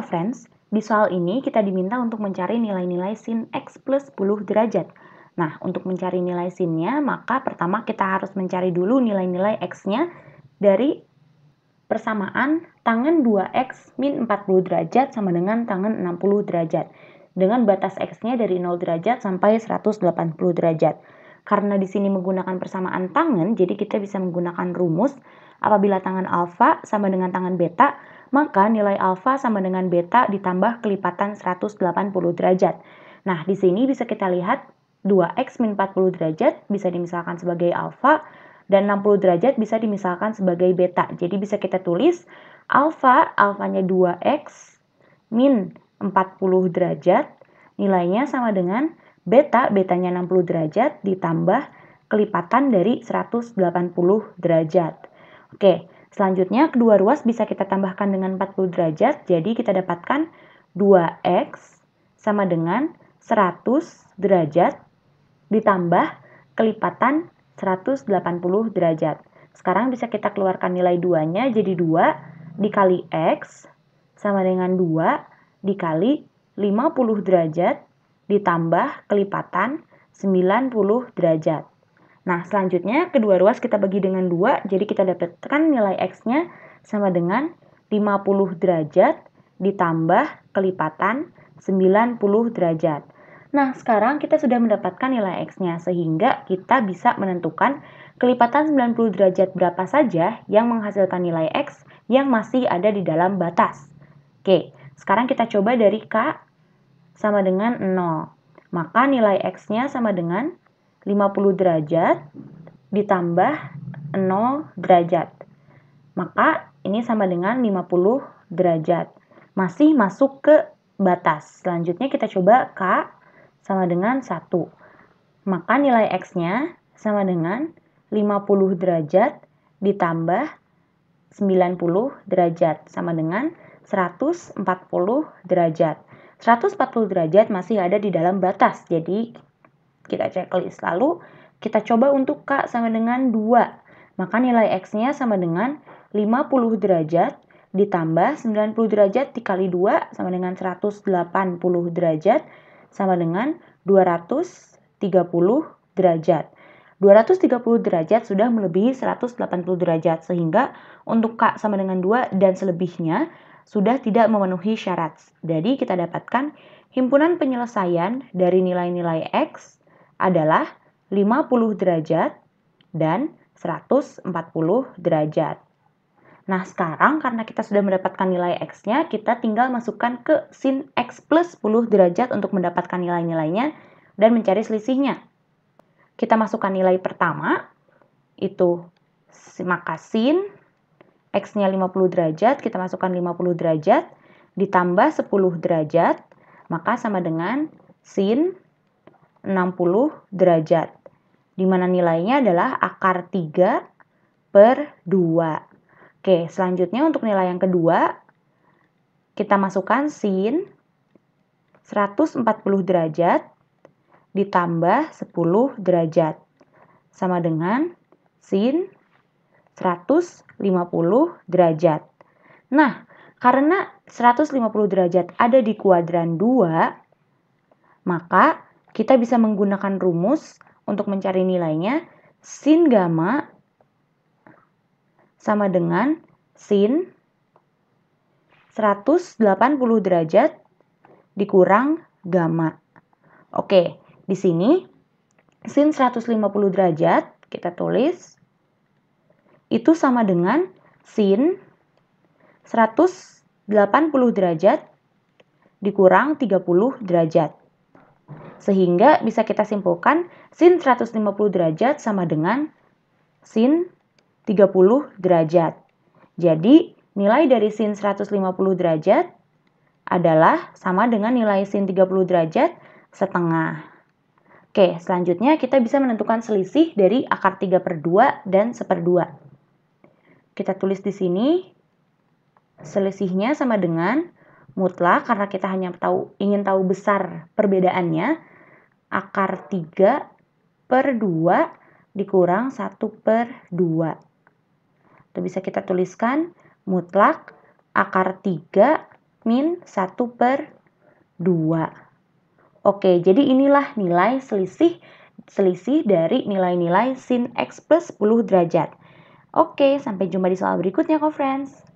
Ecofriends, di soal ini kita diminta untuk mencari nilai-nilai sin X plus 10 derajat. Nah, untuk mencari nilai sinnya, maka pertama kita harus mencari dulu nilai-nilai X-nya dari persamaan tangan 2X min 40 derajat sama dengan tangan 60 derajat. Dengan batas X-nya dari 0 derajat sampai 180 derajat. Karena di sini menggunakan persamaan tangan, jadi kita bisa menggunakan rumus apabila tangan alfa sama dengan tangan beta, maka nilai alfa sama dengan beta ditambah kelipatan 180 derajat. Nah, di sini bisa kita lihat 2x min 40 derajat bisa dimisalkan sebagai alfa dan 60 derajat bisa dimisalkan sebagai beta. Jadi bisa kita tulis alfanya 2x min 40 derajat, nilainya sama dengan betanya 60 derajat ditambah kelipatan dari 180 derajat. Oke, selanjutnya kedua ruas bisa kita tambahkan dengan 40 derajat, jadi kita dapatkan 2x sama dengan 100 derajat ditambah kelipatan 180 derajat. Sekarang bisa kita keluarkan nilai 2-nya, jadi 2 dikali x sama dengan 2 dikali 50 derajat ditambah kelipatan 90 derajat. Nah, selanjutnya kedua ruas kita bagi dengan 2, jadi kita dapatkan nilai X-nya sama dengan 50 derajat ditambah kelipatan 90 derajat. Nah, sekarang kita sudah mendapatkan nilai X-nya, sehingga kita bisa menentukan kelipatan 90 derajat berapa saja yang menghasilkan nilai X yang masih ada di dalam batas. Oke, sekarang kita coba dari K sama dengan 0. Maka nilai X-nya sama dengan 50 derajat ditambah 0 derajat. Maka ini sama dengan 50 derajat. Masih masuk ke batas. Selanjutnya kita coba K sama dengan 1. Maka nilai X-nya sama dengan 50 derajat ditambah 90 derajat. Sama dengan 140 derajat. 140 derajat masih ada di dalam batas. Jadi kita checklist, lalu kita coba untuk K sama dengan 2. Maka nilai X-nya sama dengan 50 derajat ditambah 90 derajat dikali 2 sama dengan 180 derajat sama dengan 230 derajat. 230 derajat sudah melebihi 180 derajat, sehingga untuk K sama dengan 2 dan selebihnya sudah tidak memenuhi syarat. Jadi kita dapatkan himpunan penyelesaian dari nilai-nilai X adalah 50 derajat dan 140 derajat. Nah, sekarang karena kita sudah mendapatkan nilai X-nya, kita tinggal masukkan ke sin X plus 10 derajat untuk mendapatkan nilai-nilainya dan mencari selisihnya. Kita masukkan nilai pertama, itu maka sin X-nya 50 derajat, kita masukkan 50 derajat, ditambah 10 derajat, maka sama dengan sin 60 derajat, di mana nilainya adalah akar 3 per 2. Oke, selanjutnya untuk nilai yang kedua, kita masukkan sin 140 derajat ditambah 10 derajat, sama dengan sin 150 derajat. Nah, karena 150 derajat ada di kuadran 2, maka kita bisa menggunakan rumus untuk mencari nilainya. Sin gamma sama dengan sin 180 derajat dikurang gamma. Oke, di sini sin 150 derajat kita tulis itu sama dengan sin 180 derajat dikurang 30 derajat. Sehingga bisa kita simpulkan sin 150 derajat sama dengan sin 30 derajat. Jadi, nilai dari sin 150 derajat adalah sama dengan nilai sin 30 derajat setengah. Oke, selanjutnya kita bisa menentukan selisih dari akar 3 per 2 dan 1/2. Kita tulis di sini selisihnya sama dengan mutlak, karena kita hanya ingin tahu besar perbedaannya, akar 3 per 2 dikurang 1/2. Itu bisa kita tuliskan mutlak akar 3 min 1/2. Oke, jadi inilah nilai selisih dari nilai-nilai sin X plus 10 derajat. Oke, sampai jumpa di soal berikutnya, co-friends.